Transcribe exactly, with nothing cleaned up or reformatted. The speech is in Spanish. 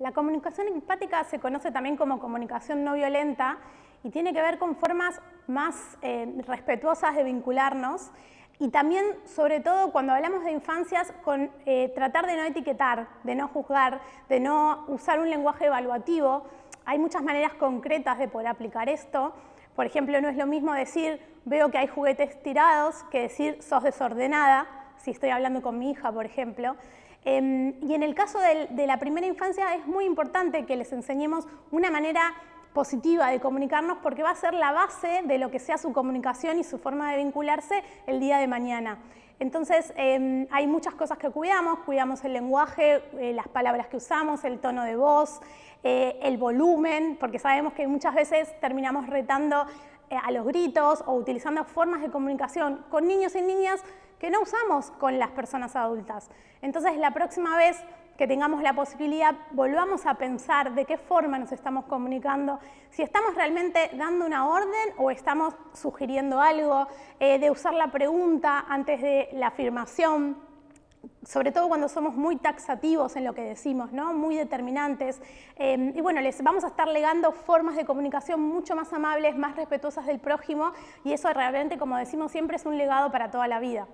La comunicación empática se conoce también como comunicación no violenta y tiene que ver con formas más eh, respetuosas de vincularnos y también, sobre todo, cuando hablamos de infancias, con eh, tratar de no etiquetar, de no juzgar, de no usar un lenguaje evaluativo. Hay muchas maneras concretas de poder aplicar esto. Por ejemplo, no es lo mismo decir, veo que hay juguetes tirados, que decir, sos desordenada, si estoy hablando con mi hija, por ejemplo. Eh, y en el caso de, de la primera infancia es muy importante que les enseñemos una manera positiva de comunicarnos porque va a ser la base de lo que sea su comunicación y su forma de vincularse el día de mañana. Entonces, eh, hay muchas cosas que cuidamos, cuidamos el lenguaje, eh, las palabras que usamos, el tono de voz, eh, el volumen, porque sabemos que muchas veces terminamos retando eh, a los gritos o utilizando formas de comunicación con niños y niñas que no usamos con las personas adultas. Entonces, la próxima vez que tengamos la posibilidad, volvamos a pensar de qué forma nos estamos comunicando, si estamos realmente dando una orden o estamos sugiriendo algo, eh, de usar la pregunta antes de la afirmación, sobre todo cuando somos muy taxativos en lo que decimos, ¿no? Muy determinantes. Eh, y bueno, les vamos a estar legando formas de comunicación mucho más amables, más respetuosas del prójimo, y eso realmente, como decimos siempre, es un legado para toda la vida.